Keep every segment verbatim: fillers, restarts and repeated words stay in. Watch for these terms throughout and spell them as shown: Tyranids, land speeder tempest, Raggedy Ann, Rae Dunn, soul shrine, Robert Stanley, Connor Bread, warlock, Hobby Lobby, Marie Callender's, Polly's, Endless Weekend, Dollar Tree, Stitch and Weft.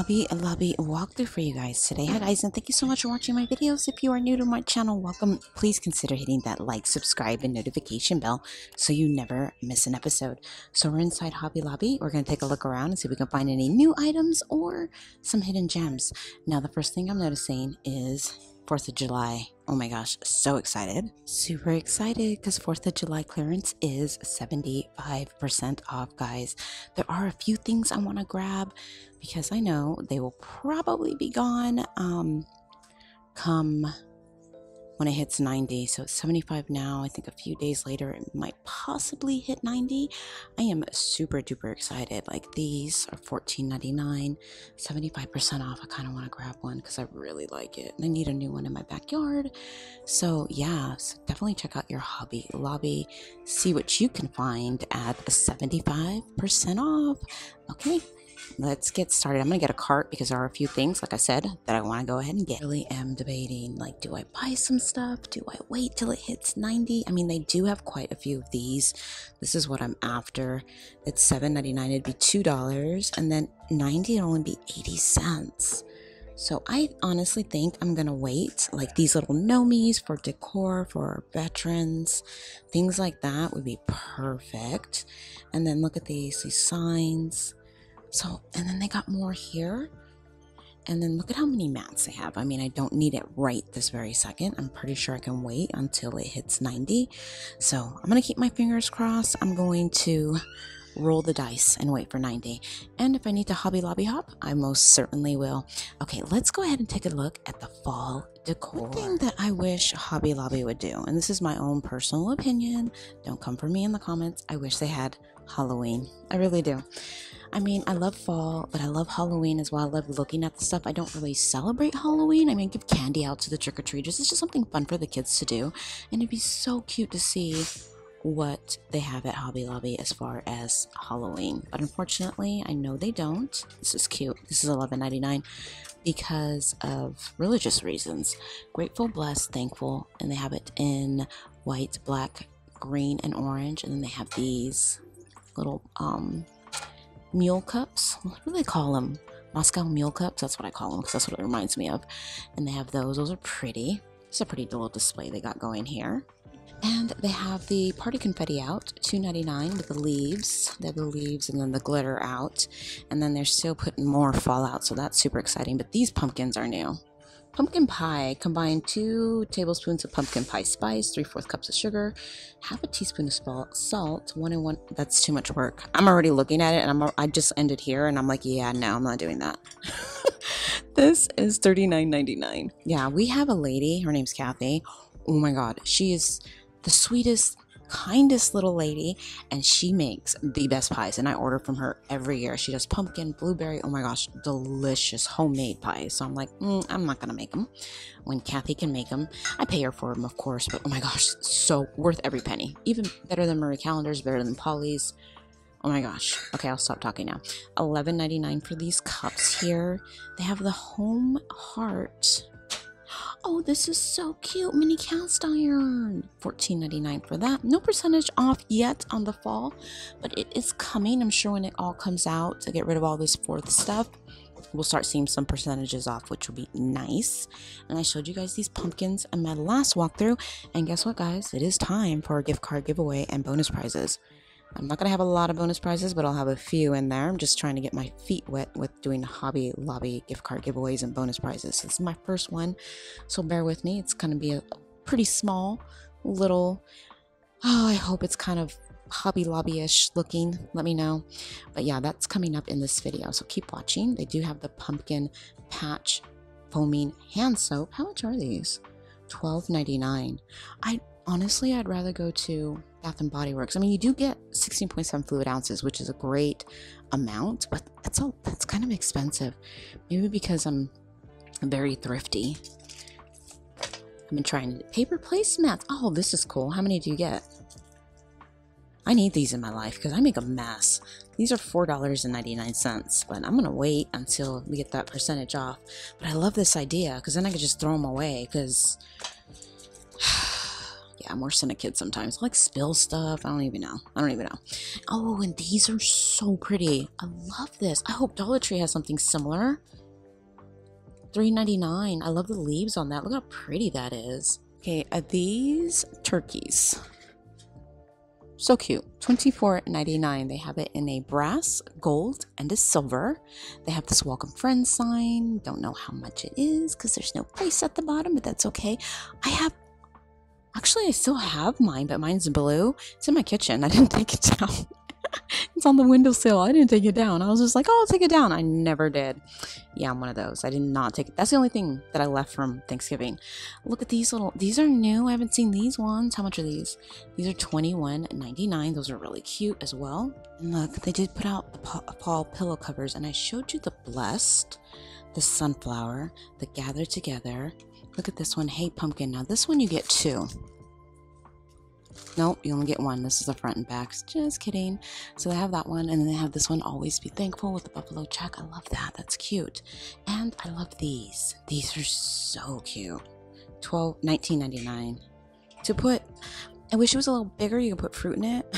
Hobby Lobby walkthrough for you guys today. Hi guys, and thank you so much for watching my videos. If you are new to my channel, welcome. Please consider hitting that like, subscribe, and notification bell so you never miss an episode. So we're inside Hobby Lobby. We're going to take a look around and see if we can find any new items or some hidden gems. Now the first thing I'm noticing is fourth of July. Oh my gosh, so excited. Super excited because fourth of July clearance is seventy-five percent off, guys. There are a few things I want to grab because I know they will probably be gone um, come when it hits ninety. So it's seventy-five now. I think a few days later it might possibly hit ninety. I am super duper excited. Like these are fourteen ninety-nine, seventy-five percent off. I kind of want to grab one because I really like it and I need a new one in my backyard. So yeah, so definitely check out your Hobby Lobby, see what you can find at seventy-five percent off. Okay, let's get started. I'm gonna get a cart because there are a few things, like I said, that I want to go ahead and get. Really am debating, like, do I buy some stuff? Do I wait till it hits ninety? I mean, they do have quite a few of these. This is what I'm after. It's seven ninety-nine, it'd be two dollars, and then ninety it'd only be eighty cents. So I honestly think I'm gonna wait. Like these little nomies for decor for veterans, things like that would be perfect. And then look at these these signs. So, and then they got more here. And then look at how many mats they have. I mean, I don't need it right this very second. I'm pretty sure I can wait until it hits ninety. So I'm going to keep my fingers crossed. I'm going to roll the dice and wait for ninety. And if I need to Hobby Lobby hop, I most certainly will. Okay, let's go ahead and take a look at the fall decor. One thing that I wish Hobby Lobby would do, and this is my own personal opinion, don't come for me in the comments, I wish they had Halloween. I really do. I mean, I love fall, but I love Halloween as well. I love looking at the stuff. I don't really celebrate Halloween. I mean, give candy out to the trick-or-treaters. It's just something fun for the kids to do. And it'd be so cute to see what they have at Hobby Lobby as far as Halloween. But unfortunately, I know they don't. This is cute. This is eleven ninety-nine because of religious reasons. Grateful, blessed, thankful. And they have it in white, black, green, and orange. And then they have these little... um. mule cups. What do they call them? Moscow mule cups. That's what I call them because that's what it reminds me of. And they have those. Those are pretty. It's a pretty little display they got going here. And they have the party confetti out, two ninety-nine with the leaves. They have the leaves and then the glitter out. And then they're still putting more fallout, so that's super exciting. But these pumpkins are new. Pumpkin pie. Combine two tablespoons of pumpkin pie spice, three-fourths cups of sugar, half a teaspoon of salt, one and one. That's too much work. I'm already looking at it, and I'm I just ended here, and I'm like, yeah, no, I'm not doing that. This is thirty-nine ninety-nine. Yeah, we have a lady. Her name's Kathy. Oh my God, she is the sweetest, kindest little lady, and she makes the best pies, and I order from her every year. She does pumpkin, blueberry, oh my gosh, delicious homemade pies. So I'm like, mm, I'm not gonna make them when Kathy can make them. I pay her for them, of course, but oh my gosh, so worth every penny. Even better than Marie Callender's, better than Polly's. Oh my gosh. Okay, I'll stop talking now. eleven ninety-nine for these cups here. They have the home heart. Oh, this is so cute. Mini cast iron. fourteen ninety-nine for that. No percentage off yet on the fall, but it is coming. I'm sure when it all comes out to get rid of all this fourth stuff, we'll start seeing some percentages off, which will be nice. And I showed you guys these pumpkins in my last walkthrough. And guess what, guys? It is time for a gift card giveaway and bonus prizes. I'm not going to have a lot of bonus prizes, but I'll have a few in there. I'm just trying to get my feet wet with doing Hobby Lobby gift card giveaways and bonus prizes. This is my first one, so bear with me. It's going to be a pretty small little, oh, I hope it's kind of Hobby Lobby-ish looking. Let me know. But yeah, that's coming up in this video, so keep watching. They do have the pumpkin patch foaming hand soap. How much are these? twelve ninety-nine. I honestly, I'd rather go to Bath and Body Works. I mean, you do get sixteen point seven fluid ounces, which is a great amount, but that's all, that's kind of expensive. Maybe because I'm very thrifty. I've been trying to paper placemats. Oh, this is cool. How many do you get? I need these in my life because I make a mess. These are four ninety-nine, but I'm gonna wait until we get that percentage off. But I love this idea because then I could just throw them away because I'm worse than a kid sometimes. I like spill stuff. I don't even know. I don't even know. Oh, and these are so pretty. I love this. I hope Dollar Tree has something similar. three ninety-nine. I love the leaves on that. Look how pretty that is. Okay, are these turkeys? So cute. twenty-four ninety-nine. They have it in a brass, gold, and a silver. They have this welcome friend sign. Don't know how much it is because there's no price at the bottom, but that's okay. I have Actually, I still have mine, but mine's blue. It's in my kitchen. I didn't take it down. It's on the windowsill. I didn't take it down. I was just like, oh, I'll take it down. I never did. Yeah, I'm one of those. I did not take it. That's the only thing that I left from Thanksgiving. Look at these little, these are new. I haven't seen these ones. How much are these? These are twenty-one ninety-nine. Those are really cute as well. And look, they did put out the Paul pillow covers, and I showed you the blessed, the sunflower, the gather together. Look at this one. Hey, pumpkin. Now, this one you get two. Nope, you only get one. This is the front and back. Just kidding. So they have that one, and then they have this one, Always Be Thankful, with the buffalo check. I love that. That's cute. And I love these. These are so cute. nineteen ninety-nine. To put, I wish it was a little bigger. You could put fruit in it.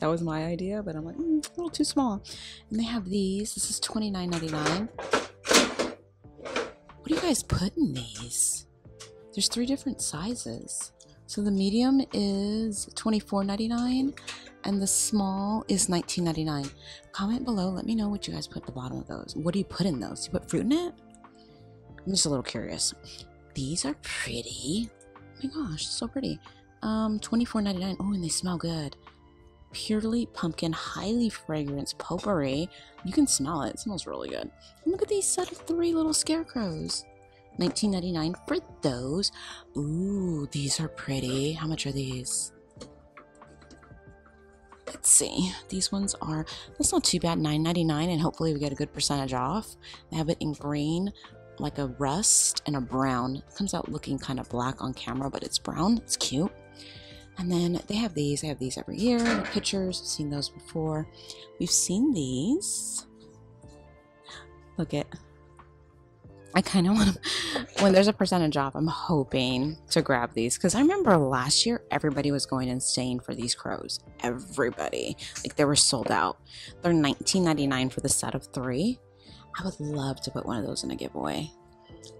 That was my idea, but I'm like, mm, a little too small. And they have these. This is twenty-nine ninety-nine. What do you guys put in these? There's three different sizes. So the medium is twenty-four ninety-nine and the small is nineteen ninety-nine. Comment below, let me know what you guys put at the bottom of those. What do you put in those? You put fruit in it? I'm just a little curious. These are pretty. Oh my gosh, so pretty. Um, twenty-four ninety-nine. Oh, and they smell good. Purely pumpkin, highly fragrance potpourri. You can smell it. It smells really good. And look at these set of three little scarecrows. nineteen ninety-nine for those. Ooh, these are pretty. How much are these? Let's see. These ones are, that's not too bad, nine ninety-nine, and hopefully we get a good percentage off. They have it in green, like a rust, and a brown. It comes out looking kind of black on camera, but it's brown. It's cute. And then they have these. They have these every year. The pictures, we've seen those before. We've seen these. Look at, I kind of want to, when there's a percentage off, I'm hoping to grab these, because I remember last year everybody was going insane for these crows. Everybody, like, they were sold out. They're nineteen ninety-nine for the set of three. I would love to put one of those in a giveaway,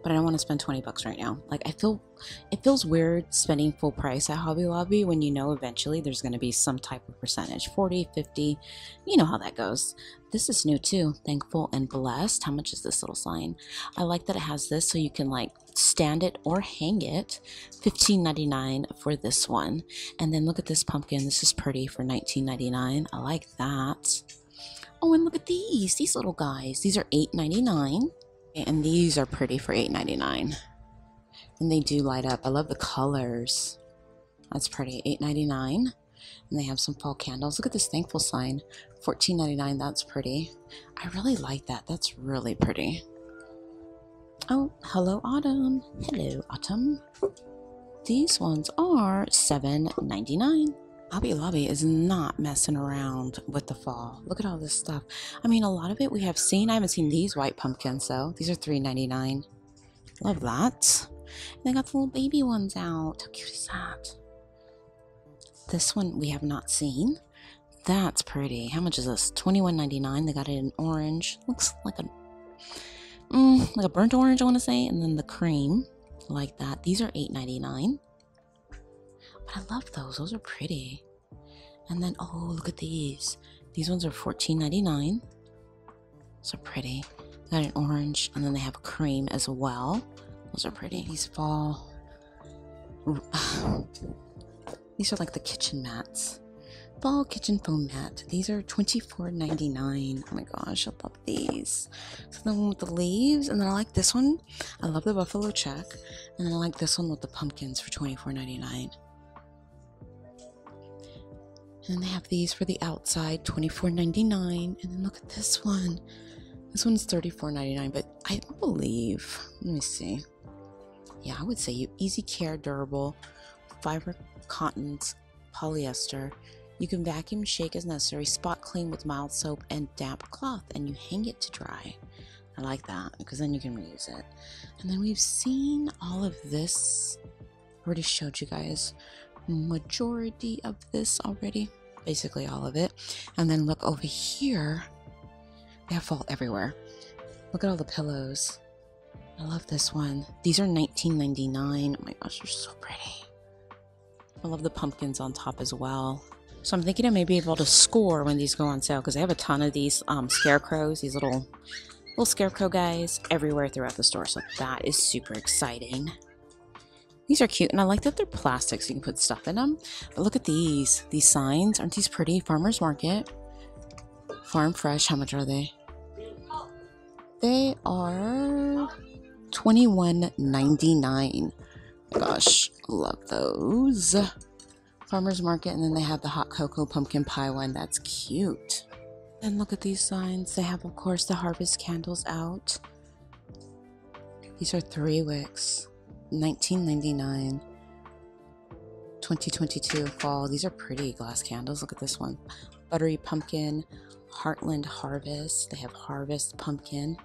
but I don't want to spend twenty bucks right now. Like, I feel, it feels weird spending full price at Hobby Lobby when you know eventually there's going to be some type of percentage, forty, fifty, you know how that goes. This is new too. Thankful and blessed. How much is this little sign? I like that it has this so you can like stand it or hang it. fifteen ninety-nine for this one. And then look at this pumpkin. This is pretty for nineteen ninety-nine. I like that. Oh, and look at these. These little guys. These are eight ninety-nine. And these are pretty for eight ninety-nine. And they do light up. I love the colors. That's pretty. eight ninety-nine. And they have some fall candles. Look at this thankful sign. fourteen ninety-nine. That's pretty. I really like that. That's really pretty. Oh, hello, Autumn. Hello, Autumn. These ones are seven ninety-nine. Hobby Lobby is not messing around with the fall. Look at all this stuff. I mean, a lot of it we have seen. I haven't seen these white pumpkins, though. These are three ninety-nine. Love that. And they got the little baby ones out. How cute is that? This one we have not seen. That's pretty. How much is this? twenty-one ninety-nine. They got it in orange. Looks like a mm, like a burnt orange, I want to say. And then the cream, like that. These are eight ninety-nine. But I love those. Those are pretty. And then, oh, look at these. These ones are fourteen ninety-nine. So pretty. They got an orange, and then they have cream as well. Those are pretty. These fall. These are like the kitchen mats. Fall kitchen foam mat. These are twenty-four ninety-nine. Oh my gosh, I love these. So the one with the leaves, and then I like this one. I love the buffalo check. And then I like this one with the pumpkins for twenty-four ninety-nine. And then they have these for the outside, twenty-four ninety-nine. And then look at this one. This one's thirty-four ninety-nine, but I believe, let me see. Yeah, I would say you easy care, durable, fiber, cottons, polyester. You can vacuum shake as necessary, spot clean with mild soap and damp cloth, and you hang it to dry. I like that, because then you can reuse it. And then we've seen all of this. I already showed you guys. majority of this already, basically all of it. And then look over here, they have fall everywhere. Look at all the pillows. I love this one. These are nineteen ninety-nine. Oh my gosh, they're so pretty. I love the pumpkins on top as well. So I'm thinking I may be able to score when these go on sale, because they have a ton of these um, scarecrows, these little little scarecrow guys everywhere throughout the store. So that is super exciting. These are cute, and I like that they're plastic, so you can put stuff in them. But look at these, these signs. Aren't these pretty? Farmer's Market, Farm Fresh. How much are they? They are twenty-one ninety-nine. Gosh, love those. Farmer's Market, and then they have the hot cocoa pumpkin pie one. That's cute. And look at these signs. They have, of course, the harvest candles out. These are three wicks, nineteen ninety-nine. twenty twenty-two fall. These are pretty glass candles. Look at this one. Buttery pumpkin, Heartland Harvest. They have harvest pumpkin.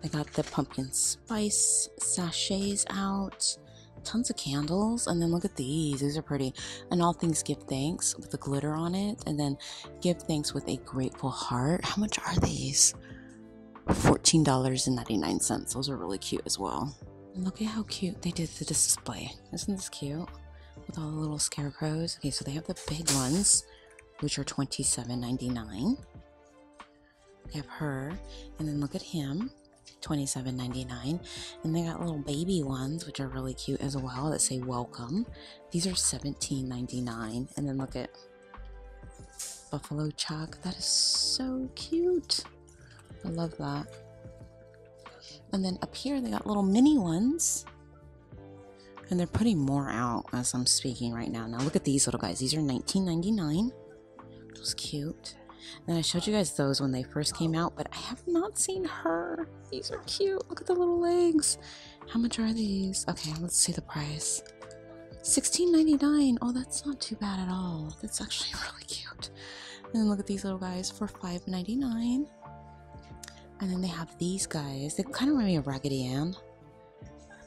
They got the pumpkin spice sachets out. Tons of candles. And then look at these, these are pretty. And all things give thanks with the glitter on it, and then give thanks with a grateful heart. How much are these? Fourteen ninety-nine. Those are really cute as well. And look at how cute they did the display. Isn't this cute with all the little scarecrows? Okay, so they have the big ones, which are twenty-seven ninety-nine. They have her, and then look at him, twenty-seven ninety-nine. And they got little baby ones, which are really cute as well, that say welcome. These are seventeen ninety-nine. And then look at Buffalo Chalk. That is so cute. I love that. And then up here they got little mini ones, and they're putting more out as I'm speaking right now. Now look at these little guys. These are nineteen ninety-nine. It was cute. And I showed you guys those when they first came out, but I have not seen her. These are cute. Look at the little legs. How much are these? Okay, let's see the price. sixteen ninety-nine. Oh, that's not too bad at all. That's actually really cute. And then look at these little guys for five ninety-nine. And then they have these guys. They kind of remind me of Raggedy Ann.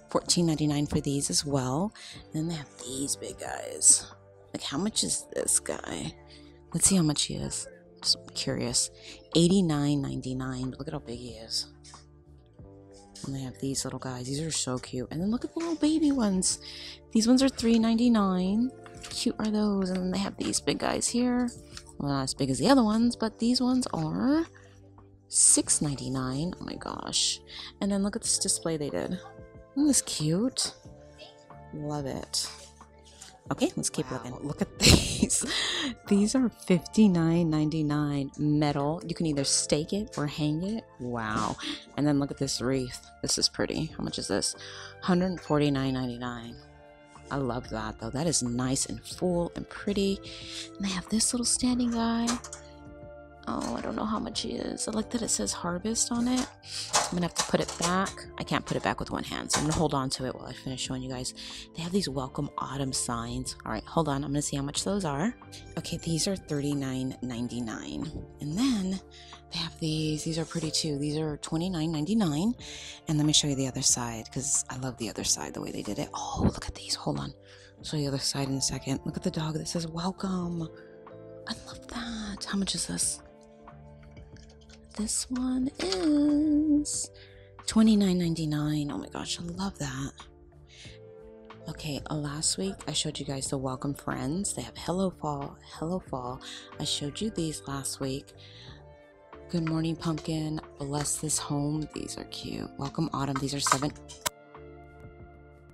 fourteen ninety-nine for these as well. And then they have these big guys. Like, how much is this guy? Let's see how much he is. Just curious. Eighty-nine ninety-nine. Look at how big he is. And they have these little guys. These are so cute. And then look at the little baby ones. These ones are three ninety-nine. Cute are those. And then they have these big guys here. Well, not as big as the other ones, but these ones are six ninety-nine. Oh my gosh. And then look at this display they did. Isn't this cute? Love it. Okay, let's keep wow. looking. Look at these. These are fifty-nine ninety-nine. Metal. You can either stake it or hang it. Wow. And then look at this wreath. This is pretty. How much is this? one forty-nine ninety-nine. I love that though. That is nice and full and pretty. And they have this little standing guy. Oh, I don't know how much he is. I like that it says harvest on it. I'm gonna have to put it back. I can't put it back with one hand, so I'm gonna hold on to it while I finish showing you guys. They have these welcome autumn signs. All right, hold on, I'm gonna see how much those are. Okay, these are thirty-nine ninety-nine. And then they have these. These are pretty too. These are twenty-nine ninety-nine. And let me show you the other side, because I love the other side, the way they did it. Oh, look at these. Hold on, I'll show you the other side in a second. Look at the dog that says welcome. I love that. How much is this? This one is twenty-nine ninety-nine. Oh my gosh, I love that. Okay, last week I showed you guys the Welcome Friends. They have Hello Fall, Hello Fall. I showed you these last week. Good Morning Pumpkin, Bless This Home. These are cute. Welcome Autumn. These are seven.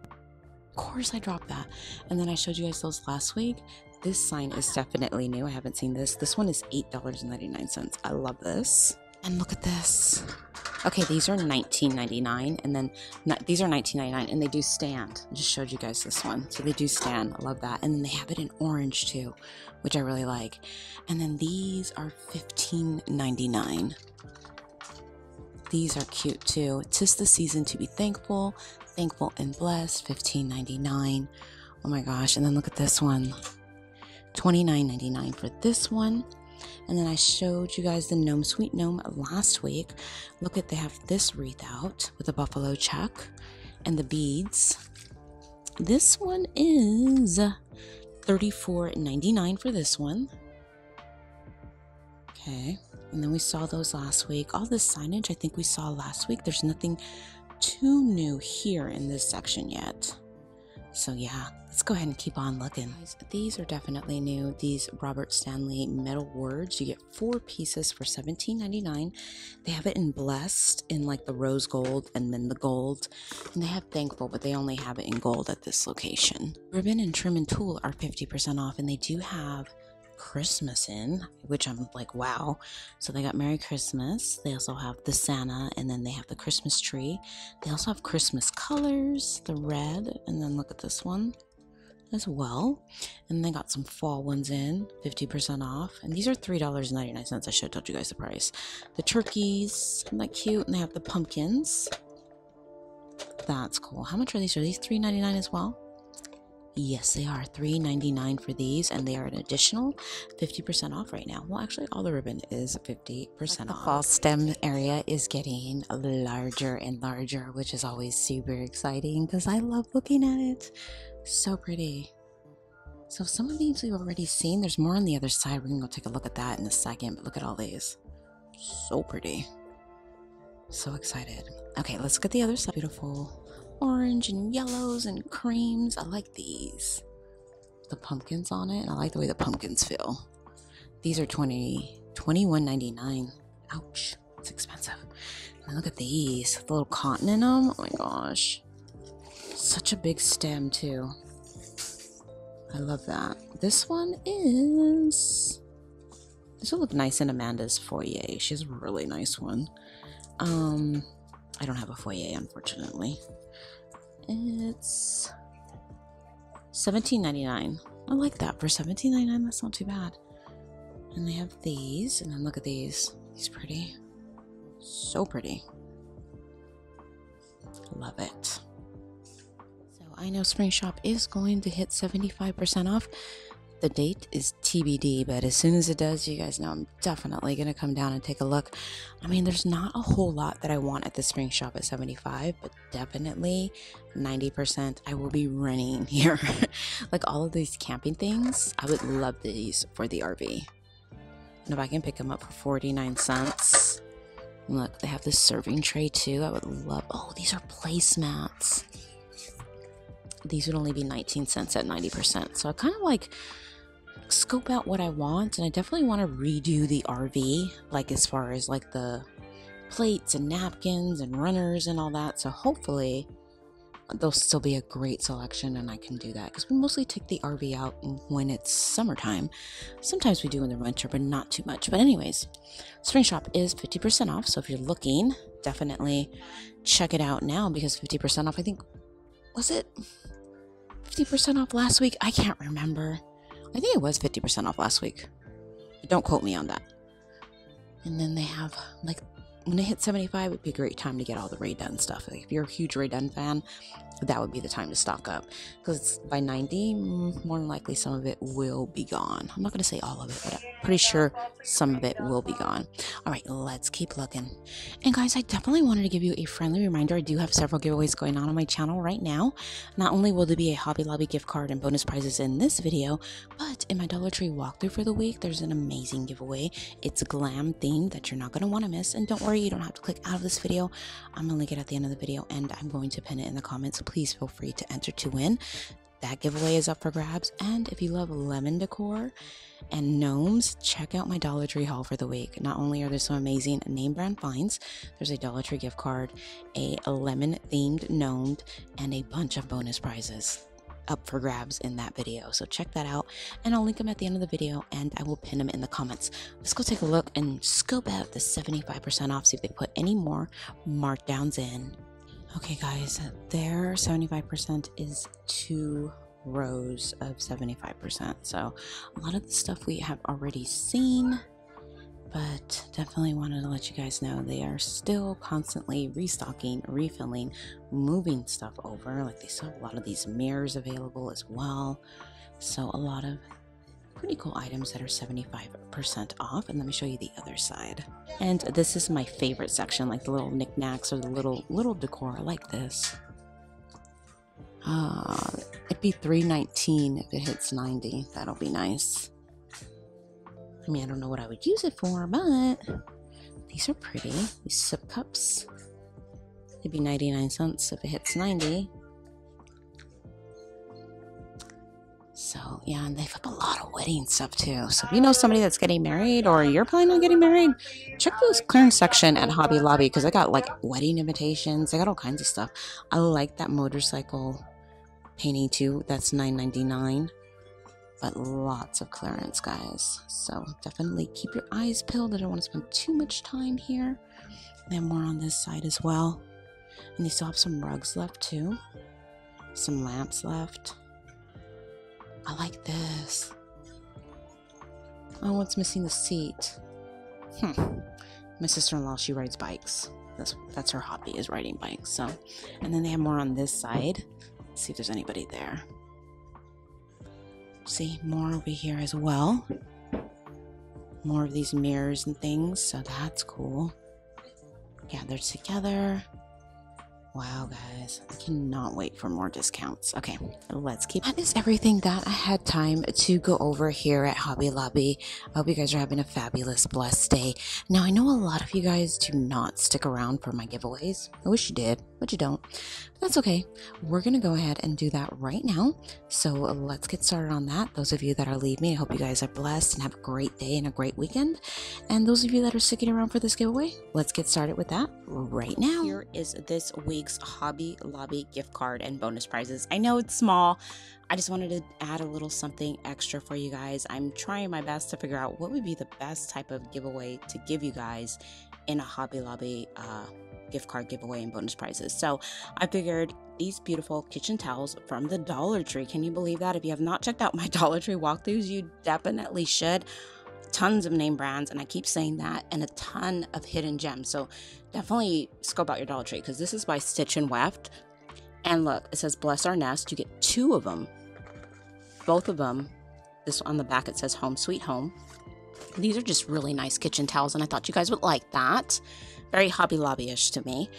Of course I dropped that. And then I showed you guys those last week. This sign is definitely new. I haven't seen this. This one is eight ninety-nine. I love this. And look at this. Okay, these are nineteen ninety-nine, and then these are nineteen ninety-nine, and they do stand. I just showed you guys this one, so they do stand. I love that. And then they have it in orange too, which I really like. And then these are fifteen ninety-nine. These are cute too. 'Tis the season to be thankful, thankful and blessed. fifteen ninety-nine. Oh my gosh! And then look at this one. twenty-nine ninety-nine for this one. And then I showed you guys the Gnome Sweet Gnome last week. Look at, they have this wreath out with the buffalo chuck and the beads. This one is thirty-four ninety-nine for this one. Okay, and then we saw those last week. All this signage I think we saw last week. There's nothing too new here in this section yet. So yeah, let's go ahead and keep on looking. These are definitely new. These Robert Stanley metal words. You get four pieces for seventeen ninety-nine. They have it in blessed in like the rose gold and then the gold. And they have thankful, but they only have it in gold at this location. Ribbon and trim and tulle are fifty percent off, and they do have Christmas in, which I'm like, wow. So they got Merry Christmas. They also have the Santa, and then they have the Christmas tree. They also have Christmas colors, the red, and then look at this one as well. And they got some fall ones in, fifty percent off, and these are three dollars and ninety-nine cents. I should have told you guys the price. The turkeys, isn't that cute? And they have the pumpkins. That's cool. How much are these? Are these three ninety-nine as well? Yes, they are three ninety-nine for these, and they are an additional fifty percent off right now. Well, actually, all the ribbon is fifty percent off. The fall stem area is getting larger and larger, which is always super exciting because I love looking at it. So pretty. So some of these we've already seen. There's more on the other side. We're going to go take a look at that in a second, but look at all these. So pretty. So excited. Okay, let's look at the other side. Beautiful orange and yellows and creams. I like these, the pumpkins on it. I like the way the pumpkins feel. These are twenty-one ninety-nine. Ouch, it's expensive. And look at these, the little cotton in them. Oh my gosh, such a big stem too. I love that. This one is, this will look nice in Amanda's foyer. She has a really nice one. um I don't have a foyer, unfortunately. It's seventeen ninety-nine. I like that for seventeen ninety-nine. That's not too bad. And they have these, and then look at these. These pretty, so pretty. Love it. So I know Spring Shop is going to hit seventy-five percent off. The date is T B D, but as soon as it does, you guys know I'm definitely going to come down and take a look. I mean, there's not a whole lot that I want at the Spring Shop at seventy-five, but definitely ninety percent I will be running here. Like all of these camping things, I would love these for the R V. And if I can pick them up for forty-nine cents. Look, they have this serving tray too. I would love, oh, these are placemats. These would only be nineteen cents at ninety percent. So I kind of like scope out what I want, and I definitely want to redo the R V, like as far as like the plates and napkins and runners and all that. So hopefully there'll still be a great selection and I can do that, because we mostly take the R V out when it's summertime. Sometimes we do in the winter, but not too much. But anyways, Spring Shop is fifty percent off, so if you're looking, definitely check it out now, because fifty percent off, I think, was it fifty percent off last week? I can't remember. I think it was fifty percent off last week, but don't quote me on that. And then they have, like, when it hit seventy-five, it'd be a great time to get all the Rae Dunn stuff. Like, if you're a huge Rae Dunn fan, that would be the time to stock up, because by ninety, more than likely some of it will be gone. I'm not going to say all of it, but I'm pretty sure some of it will be gone. All right, let's keep looking. And guys, I definitely wanted to give you a friendly reminder. I do have several giveaways going on on my channel right now. Not only will there be a Hobby Lobby gift card and bonus prizes in this video, but in my Dollar Tree walkthrough for the week, there's an amazing giveaway. It's glam themed that you're not going to want to miss. And don't worry, you don't have to click out of this video. I'm going to link it at the end of the video, and I'm going to pin it in the comments. Please feel free to enter to win. That giveaway is up for grabs. And if you love lemon decor and gnomes, check out my Dollar Tree haul for the week. Not only are there some amazing name brand finds, there's a Dollar Tree gift card, a lemon themed gnome, and a bunch of bonus prizes up for grabs in that video. So check that out, and I'll link them at the end of the video, and I will pin them in the comments. Let's go take a look and scope out the seventy-five percent off, see if they put any more markdowns in. Okay guys, their seventy-five percent is two rows of seventy-five percent. So a lot of the stuff we have already seen, but definitely wanted to let you guys know they are still constantly restocking, refilling, moving stuff over. Like they still have a lot of these mirrors available as well. So a lot of pretty cool items that are seventy-five percent off. And let me show you the other side. And this is my favorite section, like the little knickknacks or the little little decor. I like this. Uh, it'd be three nineteen if it hits ninety. That'll be nice. I mean, I don't know what I would use it for, but these are pretty. These sip cups. It'd be ninety-nine cents if it hits ninety. So, yeah, and they've got a lot of wedding stuff, too. So if you know somebody that's getting married or you're planning on getting married, check those clearance section at Hobby Lobby because I got, like, wedding invitations. I got all kinds of stuff. I like that motorcycle painting, too. That's nine ninety-nine. But lots of clearance, guys. So definitely keep your eyes peeled. I don't want to spend too much time here. And then more on this side as well. And they still have some rugs left, too. Some lamps left. I like this. Oh, it's missing the seat. Hmm. My sister-in-law, she rides bikes. That's that's her hobby, is riding bikes. So, and then they have more on this side. Let's see if there's anybody there. See, more over here as well. More of these mirrors and things. So that's cool. Yeah, they're together. Wow, guys, I cannot wait for more discounts. Okay, let's keep. That is everything that I had time to go over here at Hobby Lobby. I hope you guys are having a fabulous, blessed day. Now, I know a lot of you guys do not stick around for my giveaways. I wish you did, but you don't. That's okay. We're going to go ahead and do that right now. So let's get started on that. Those of you that are leaving, I hope you guys are blessed and have a great day and a great weekend. And those of you that are sticking around for this giveaway, let's get started with that right now. Here is this week's Hobby Lobby gift card and bonus prizes. I know it's small. I just wanted to add a little something extra for you guys. I'm trying my best to figure out what would be the best type of giveaway to give you guys in a Hobby Lobby uh, gift card giveaway and bonus prizes. So I figured these beautiful kitchen towels from the Dollar Tree. Can you believe that? If you have not checked out my Dollar Tree walkthroughs, you definitely should. Tons of name brands, and I keep saying that, and a ton of hidden gems. So definitely scope out your Dollar Tree because this is by Stitch and Weft. And look, it says bless our nest. You get two of them, both of them. This on the back, it says home sweet home. These are just really nice kitchen towels, and I thought you guys would like that. Very Hobby Lobby-ish to me.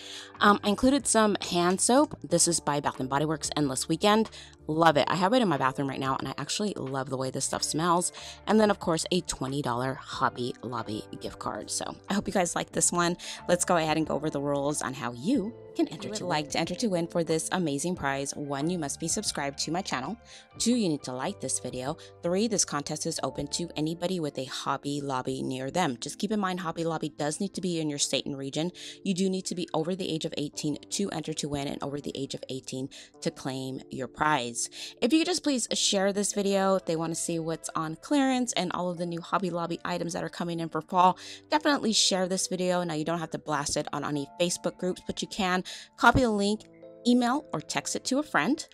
Um, I included some hand soap. This is by Bath and Body Works, Endless Weekend. Love it. I have it in my bathroom right now, and I actually love the way this stuff smells. And then, of course, a twenty dollar Hobby Lobby gift card. So I hope you guys like this one. Let's go ahead and go over the rules on how you can enter. If you would like to enter to win for this amazing prize, one, you must be subscribed to my channel. Two, you need to like this video. Three, this contest is open to anybody with a Hobby Lobby near them. Just keep in mind, Hobby Lobby does need to be in your state and region. You do need to be over the age of eighteen to enter to win, and over the age of eighteen to claim your prize. If you could just please share this video if they want to see what's on clearance and all of the new Hobby Lobby items that are coming in for fall. Definitely share this video. Now, you don't have to blast it on any Facebook groups, but you can copy the link, email, or text it to a friend.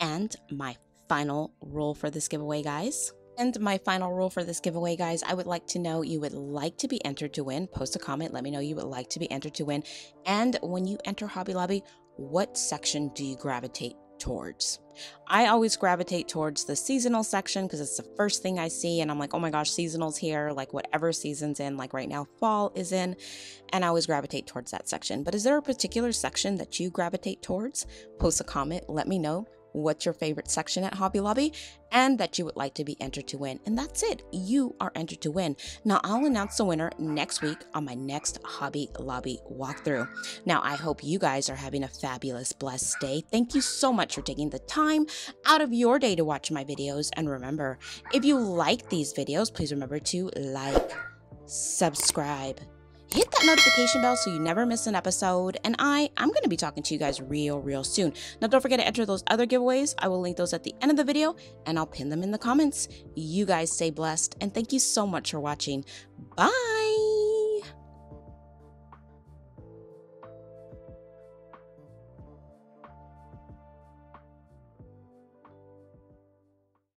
And my final rule for this giveaway, guys. And my final rule for this giveaway, guys, I would like to know you would like to be entered to win. Post a comment. Let me know you would like to be entered to win. And when you enter Hobby Lobby, what section do you gravitate towards? I always gravitate towards the seasonal section because it's the first thing I see. And I'm like, oh my gosh, seasonal's here. Like whatever season's in, like right now, fall is in. And I always gravitate towards that section. But is there a particular section that you gravitate towards? Post a comment. Let me know. What's your favorite section at Hobby Lobby and that you would like to be entered to win. And that's it. You are entered to win. Now, I'll announce the winner next week on my next Hobby Lobby walkthrough. Now, I hope you guys are having a fabulous, blessed day. Thank you so much for taking the time out of your day to watch my videos. And remember, if you like these videos, please remember to like, subscribe, hit that notification bell so you never miss an episode. And I, I'm going to be talking to you guys real, real soon. Now, don't forget to enter those other giveaways. I will link those at the end of the video, and I'll pin them in the comments. You guys stay blessed, and thank you so much for watching. Bye!